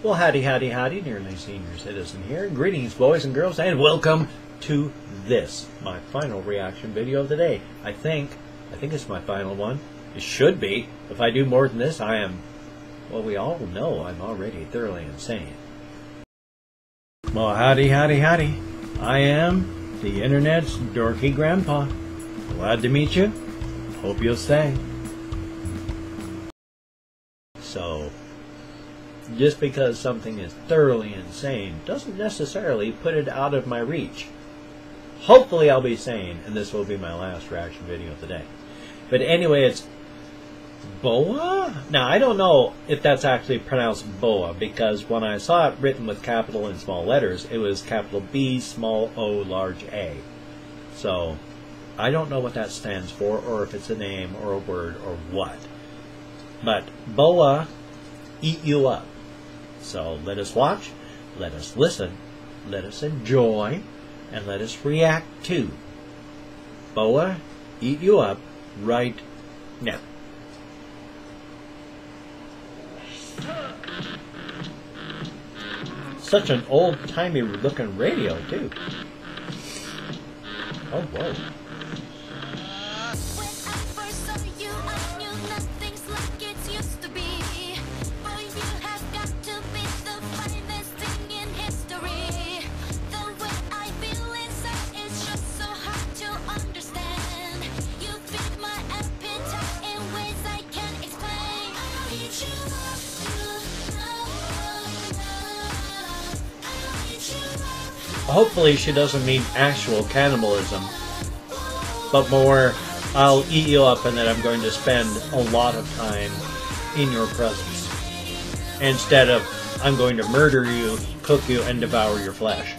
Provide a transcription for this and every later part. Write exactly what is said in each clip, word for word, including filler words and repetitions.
Well, howdy, howdy, howdy, nearly senior citizen here. Greetings, boys and girls, and welcome to this, my final reaction video of the day. I think, I think it's my final one. It should be. If I do more than this, I am, well, we all know I'm already thoroughly insane. Well, howdy, howdy, howdy. I am the Internet's dorky grandpa. Glad to meet you. Hope you'll stay. So, just because something is thoroughly insane doesn't necessarily put it out of my reach. Hopefully I'll be sane, and this will be my last reaction video of the day. But anyway, it's BoA? Now, I don't know if that's actually pronounced BoA, because when I saw it written with capital and small letters, it was capital B, small O, large A. So, I don't know what that stands for, or if it's a name, or a word, or what. But BoA, eat you up. So let us watch, let us listen, let us enjoy, and let us react to BoA Eat You Up right now. Such an old-timey looking radio, too. Oh, whoa. Hopefully she doesn't mean actual cannibalism, but more, I'll eat you up and then I'm going to spend a lot of time in your presence. Instead of, I'm going to murder you, cook you, and devour your flesh.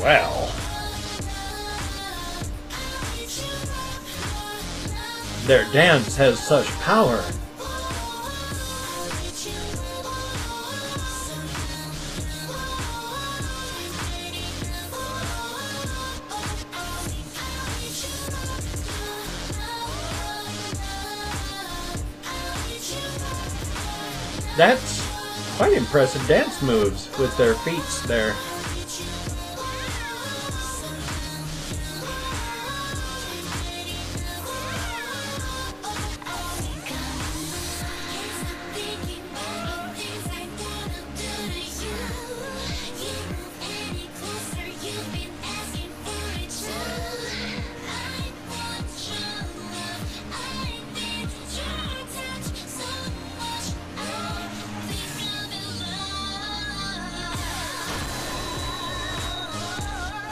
Well, their dance has such power. That's quite impressive dance moves with their feet there.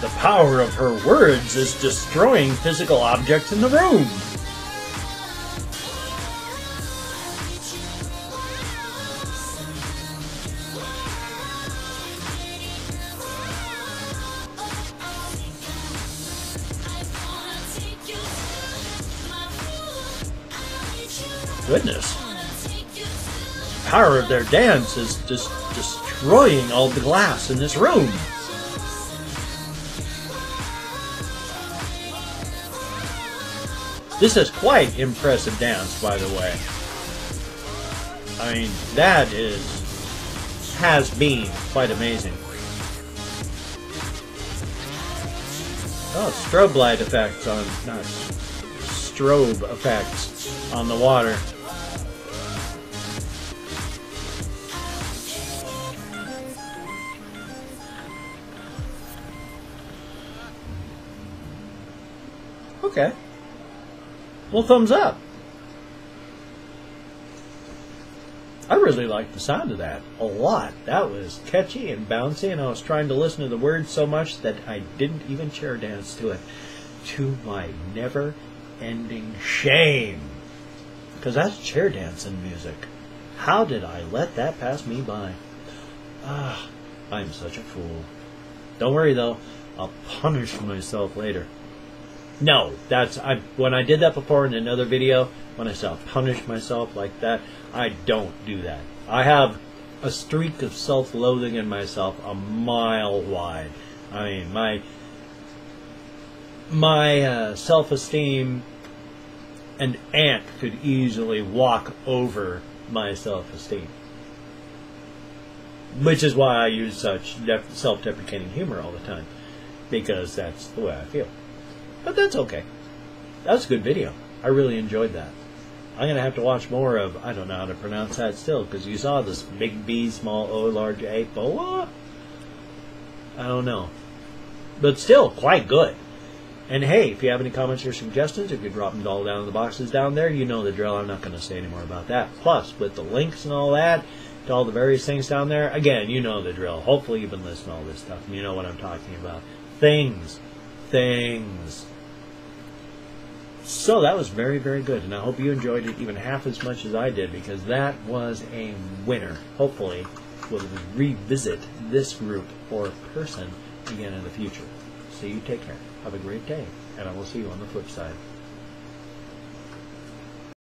The power of her words is destroying physical objects in the room. Goodness. The power of their dance is just destroying all the glass in this room. This is quite impressive dance, by the way. I mean, that is, has been quite amazing. Oh, strobe light effects on, not strobe effects on the water. Okay. Well, thumbs up. I really liked the sound of that a lot. That was catchy and bouncy, and I was trying to listen to the words so much that I didn't even chair dance to it, to my never-ending shame. Because that's chair dancing music. How did I let that pass me by? Ah, I'm such a fool. Don't worry, though. I'll punish myself later. No, that's I. When I did that before in another video, myself, punish myself like that. I don't do that. I have a streak of self-loathing in myself a mile wide. I mean, my my uh, self-esteem, an ant could easily walk over my self-esteem. Which is why I use such self-deprecating humor all the time, because that's the way I feel. But that's okay. That's a good video. I really enjoyed that. I'm going to have to watch more of, I don't know how to pronounce that still, because you saw this big B, small O, large A, BoA? I don't know. But still, quite good. And hey, if you have any comments or suggestions, if you drop them all down in the boxes down there, you know the drill. I'm not going to say any more about that. Plus, with the links and all that, to all the various things down there, again, you know the drill. Hopefully you've been listening to all this stuff, and you know what I'm talking about. Things. Things. So that was very, very good, and I hope you enjoyed it even half as much as I did, because that was a winner. Hopefully, we'll revisit this group or person again in the future. So you take care. Have a great day, and I will see you on the flip side.